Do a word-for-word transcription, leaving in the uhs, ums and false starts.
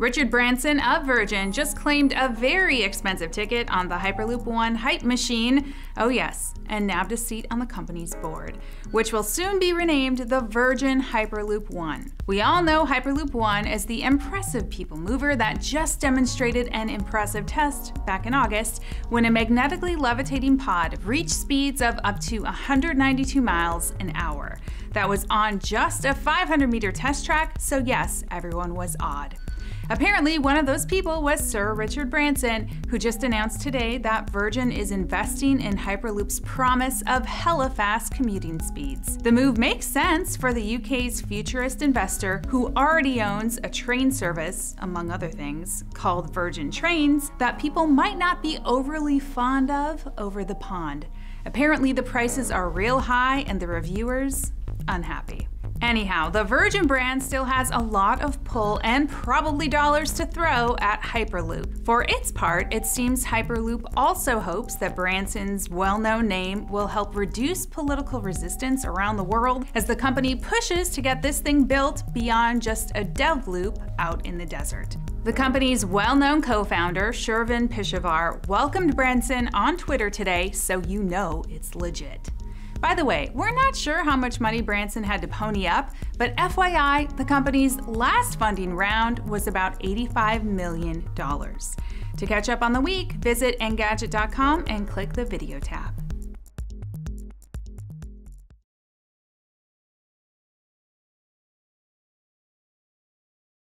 Richard Branson of Virgin just claimed a very expensive ticket on the Hyperloop One hype machine, oh yes, and nabbed a seat on the company's board, which will soon be renamed the Virgin Hyperloop One. We all know Hyperloop One is the impressive people mover that just demonstrated an impressive test back in August when a magnetically levitating pod reached speeds of up to one hundred ninety-two miles an hour. That was on just a five hundred meter test track, so yes, everyone was awed. Apparently, one of those people was Sir Richard Branson, who just announced today that Virgin is investing in Hyperloop's promise of hella fast commuting speeds. The move makes sense for the U K's futurist investor who already owns a train service, among other things, called Virgin Trains, that people might not be overly fond of over the pond. Apparently, the prices are real high and the reviewers unhappy. Anyhow, the Virgin brand still has a lot of pull and probably dollars to throw at Hyperloop. For its part, it seems Hyperloop also hopes that Branson's well-known name will help reduce political resistance around the world as the company pushes to get this thing built beyond just a dev loop out in the desert. The company's well-known co-founder, Shervin Pishavar, welcomed Branson on Twitter today, so you know it's legit. By the way, we're not sure how much money Branson had to pony up, but F Y I, the company's last funding round was about eighty-five million dollars. To catch up on the week, visit Engadget dot com and click the video tab.